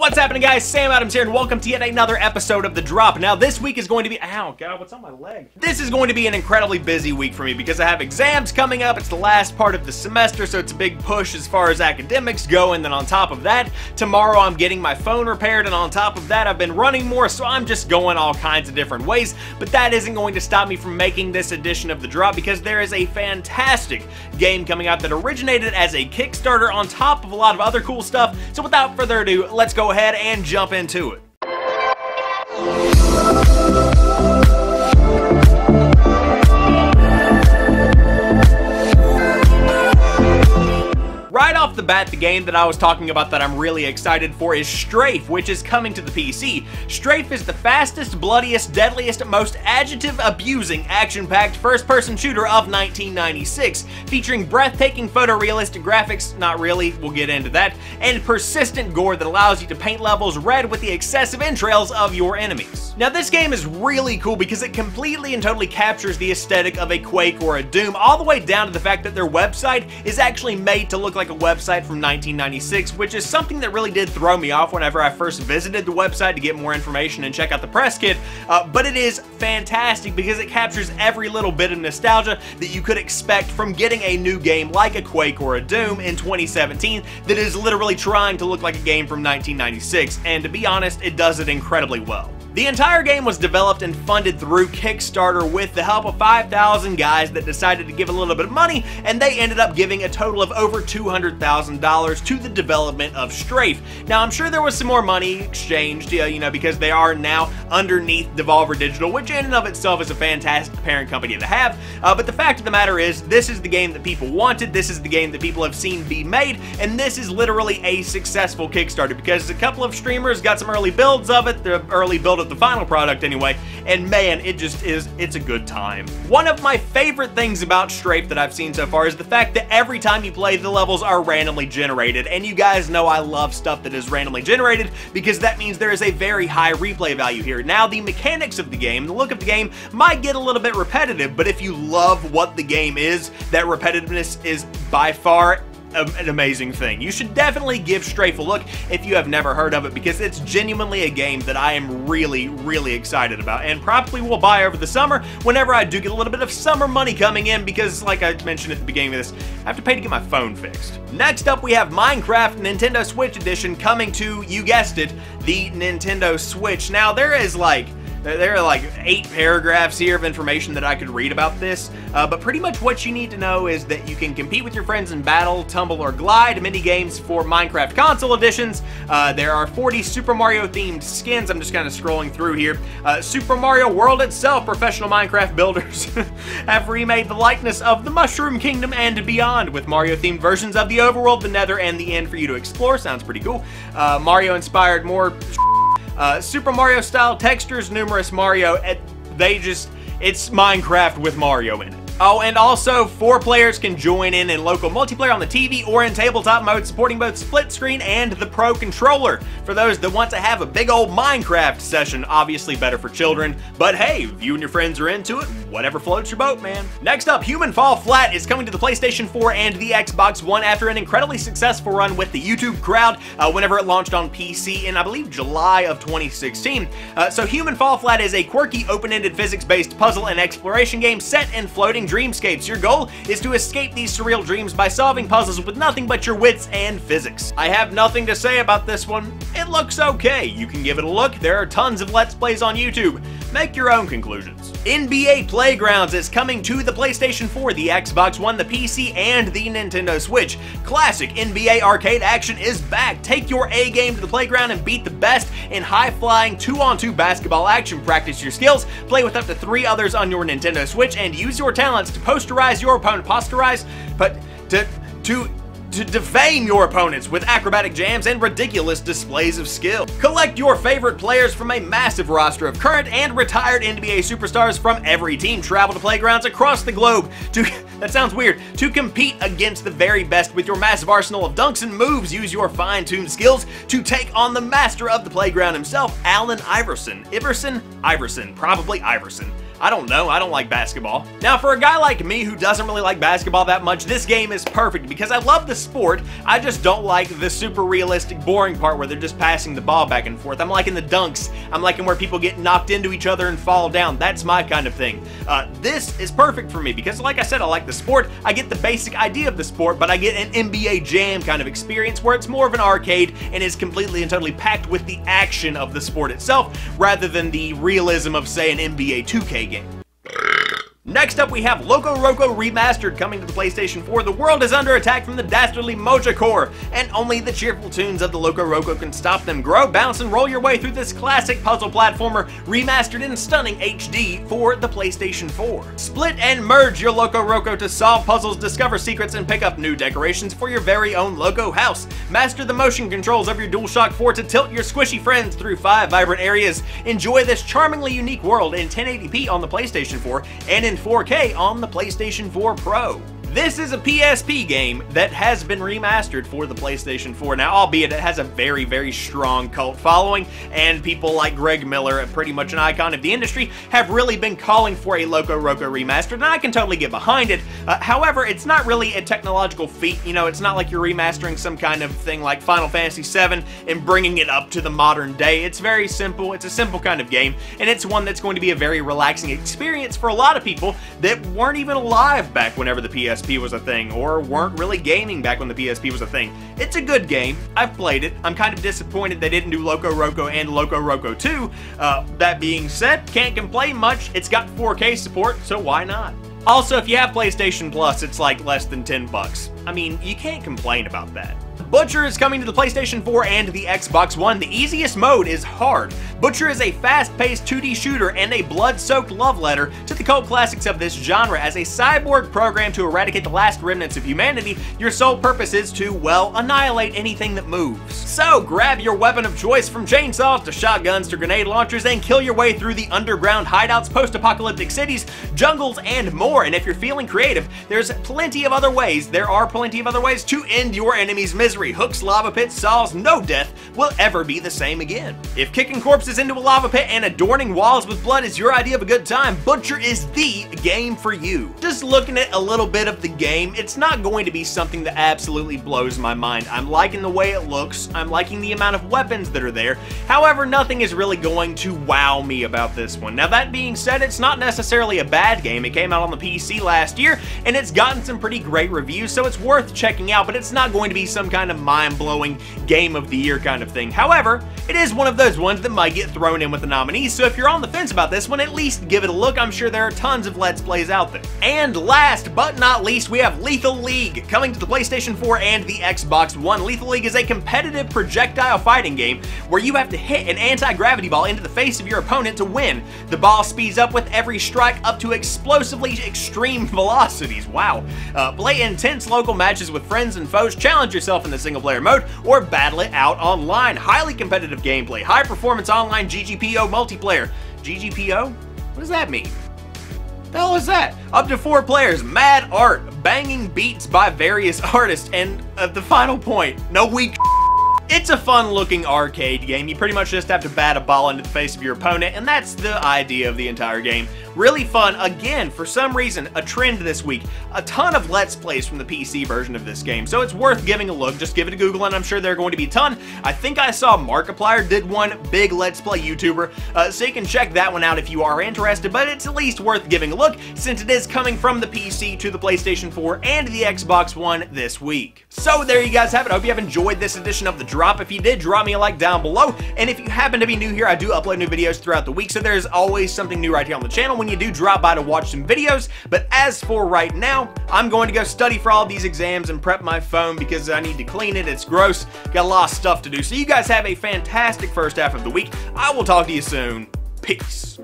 What's happening, guys? Sam Adams here, and welcome to yet another episode of The Drop. Now, this week is going to be... Ow, God, what's on my leg? This is going to be an incredibly busy week for me because I have exams coming up. It's the last part of the semester, so it's a big push as far as academics go. And then on top of that, tomorrow I'm getting my phone repaired, and on top of that, I've been running more, so I'm just going all kinds of different ways. But that isn't going to stop me from making this edition of The Drop because there is a fantastic game coming out that originated as a Kickstarter on top of a lot of other cool stuff. So without further ado, let's go ahead and jump into it. Right off the bat, the game that I was talking about that I'm really excited for is Strafe, which is coming to the PC. Strafe is the fastest, bloodiest, deadliest, most adjective-abusing, action-packed first-person shooter of 1996, featuring breathtaking photorealistic graphics, not really, we'll get into that, and persistent gore that allows you to paint levels red with the excessive entrails of your enemies. Now, this game is really cool because it completely and totally captures the aesthetic of a Quake or a Doom, all the way down to the fact that their website is actually made to look like a website from 1996, which is something that really did throw me off whenever I first visited the website to get more information and check out the press kit, but it is fantastic because it captures every little bit of nostalgia that you could expect from getting a new game like a Quake or a Doom in 2017 that is literally trying to look like a game from 1996, and to be honest, it does it incredibly well. The entire game was developed and funded through Kickstarter with the help of 5,000 guys that decided to give a little bit of money, and they ended up giving a total of over $200,000 to the development of Strafe. Now, I'm sure there was some more money exchanged, because they are now underneath Devolver Digital, which in and of itself is a fantastic parent company to have, but the fact of the matter is, this is the game that people wanted, this is the game that people have seen be made, and this is literally a successful Kickstarter, because a couple of streamers got some early builds of it, the early build of the final product anyway, and man, it just is, it's a good time. One of my favorite things about Strafe that I've seen so far is the fact that every time you play, the levels are randomly generated, and you guys know I love stuff that is randomly generated because that means there is a very high replay value here. Now, the mechanics of the game, the look of the game might get a little bit repetitive, but if you love what the game is, that repetitiveness is by far an amazing thing. You should definitely give Strafe a look if you have never heard of it because it's genuinely a game that I am really, really excited about and probably will buy over the summer whenever I do get a little bit of summer money coming in because, like I mentioned at the beginning of this, I have to pay to get my phone fixed. Next up, we have Minecraft Nintendo Switch edition coming to, you guessed it, the Nintendo Switch. Now, there are like 8 paragraphs here of information that I could read about this, but pretty much what you need to know is that you can compete with your friends in battle, tumble, or glide mini games for Minecraft console editions. There are 40 Super Mario themed skins. I'm just kind of scrolling through here. Super Mario World itself, professional Minecraft builders have remade the likeness of the Mushroom Kingdom and beyond with Mario themed versions of the overworld, the Nether, and the End for you to explore. Sounds pretty cool. Mario inspired more. Super Mario style textures, numerous Mario, it's Minecraft with Mario in it. Oh, and also 4 players can join in local multiplayer on the TV or in tabletop mode, supporting both split screen and the Pro Controller. For those that want to have a big old Minecraft session, obviously better for children, but hey, if you and your friends are into it, whatever floats your boat, man. Next up, Human Fall Flat is coming to the PlayStation 4 and the Xbox One after an incredibly successful run with the YouTube crowd whenever it launched on PC in, I believe, July of 2016. So Human Fall Flat is a quirky, open-ended, physics-based puzzle and exploration game set in floating dreamscapes. Your goal is to escape these surreal dreams by solving puzzles with nothing but your wits and physics. I have nothing to say about this one. It looks okay. You can give it a look. There are tons of Let's Plays on YouTube. Make your own conclusions. NBA Playgrounds is coming to the PlayStation 4, the Xbox One, the PC, and the Nintendo Switch. Classic NBA arcade action is back. Take your A game to the playground and beat the best in high-flying 2-on-2 basketball action. Practice your skills, play with up to 3 others on your Nintendo Switch, and use your talents to posterize your opponent. Posterize, but to defame your opponents with acrobatic jams and ridiculous displays of skill. Collect your favorite players from a massive roster of current and retired NBA superstars from every team. Travel to playgrounds across the globe to... That sounds weird. To compete against the very best with your massive arsenal of dunks and moves, use your fine-tuned skills to take on the master of the playground himself, Allen Iverson. Probably Iverson. I don't know. I don't like basketball. Now, for a guy like me who doesn't really like basketball that much, this game is perfect because I love the sport. I just don't like the super realistic, boring part where they're just passing the ball back and forth. I'm liking the dunks. I'm liking where people get knocked into each other and fall down. That's my kind of thing. This is perfect for me because, like I said, I like the sport. I get the basic idea of the sport, but I get an NBA Jam kind of experience where it's more of an arcade and is completely and totally packed with the action of the sport itself rather than the realism of, say, an NBA 2K game. Next up, we have Loco Roco Remastered coming to the PlayStation 4. The world is under attack from the dastardly Moja Corps, and only the cheerful tunes of the Loco Roco can stop them. Grow, bounce, and roll your way through this classic puzzle platformer remastered in stunning HD for the PlayStation 4. Split and merge your Loco Roco to solve puzzles, discover secrets, and pick up new decorations for your very own Loco House. Master the motion controls of your DualShock 4 to tilt your squishy friends through 5 vibrant areas. Enjoy this charmingly unique world in 1080p on the PlayStation 4 and in 4K on the PlayStation 4 Pro. This is a PSP game that has been remastered for the PlayStation 4. Now, albeit it has a very, very strong cult following, and people like Greg Miller, pretty much an icon of the industry, have really been calling for a Loco Roco Remastered, and I can totally get behind it. However, it's not really a technological feat. You know, it's not like you're remastering some kind of thing like Final Fantasy 7 and bringing it up to the modern day. It's very simple. It's a simple kind of game, and it's one that's going to be a very relaxing experience for a lot of people that weren't even alive back whenever the PSP was a thing, or weren't really gaming back when the PSP was a thing. It's a good game. I've played it. I'm kind of disappointed they didn't do Loco Roco and Loco Roco 2. That being said, can't complain much. It's got 4K support, so why not? Also, if you have PlayStation Plus, it's like less than $10. I mean, you can't complain about that. Butcher is coming to the PlayStation 4 and the Xbox One. The easiest mode is hard. Butcher is a fast-paced 2D shooter and a blood-soaked love letter to the cult classics of this genre. As a cyborg program to eradicate the last remnants of humanity, your sole purpose is to, well, annihilate anything that moves. So grab your weapon of choice, from chainsaws to shotguns to grenade launchers, and kill your way through the underground hideouts, post-apocalyptic cities, jungles, and more. And if you're feeling creative, there's plenty of other ways. There are plenty of other ways to end your enemy's misery. Hooks, lava pits, saws, no death will ever be the same again. If kicking corpses into a lava pit and adorning walls with blood is your idea of a good time, Butcher is the game for you. Just looking at a little bit of the game, it's not going to be something that absolutely blows my mind. I'm liking the way it looks. I'm liking the amount of weapons that are there. However, nothing is really going to wow me about this one. Now, that being said, it's not necessarily a bad game. It came out on the PC last year, and it's gotten some pretty great reviews, so it's worth checking out, but it's not going to be some kind of mind-blowing game of the year kind of thing. However, it is one of those ones that might get thrown in with the nominees, so if you're on the fence about this one, at least give it a look. I'm sure there are tons of Let's Plays out there. And last but not least, we have Lethal League coming to the PlayStation 4 and the Xbox One. Lethal League is a competitive projectile fighting game where you have to hit an anti-gravity ball into the face of your opponent to win. The ball speeds up with every strike up to explosively extreme velocities. Wow. Play intense local matches with friends and foes, challenge yourself in the single-player mode, or battle it out online. Highly competitive gameplay, high-performance online GGPO multiplayer. GGPO? What does that mean? The hell is that? Up to 4 players, mad art, banging beats by various artists, and the final point, no weak. It's a fun-looking arcade game. You pretty much just have to bat a ball into the face of your opponent, and that's the idea of the entire game. Really fun. Again, for some reason, a trend this week, a ton of Let's Plays from the PC version of this game, so it's worth giving a look. Just give it a Google, and I'm sure there are going to be a ton. I think I saw Markiplier did one, big Let's Play YouTuber, so you can check that one out if you are interested, but it's at least worth giving a look since it is coming from the PC to the PlayStation 4 and the Xbox One this week. So there you guys have it. I hope you have enjoyed this edition of The Drop. If you did, drop me a like down below, and if you happen to be new here, I do upload new videos throughout the week, so there's always something new right here on the channel when you do drop by to watch some videos. But as for right now, I'm going to go study for all these exams and prep my phone because I need to clean it. It's gross. Got a lot of stuff to do. So you guys have a fantastic first half of the week. I will talk to you soon. Peace.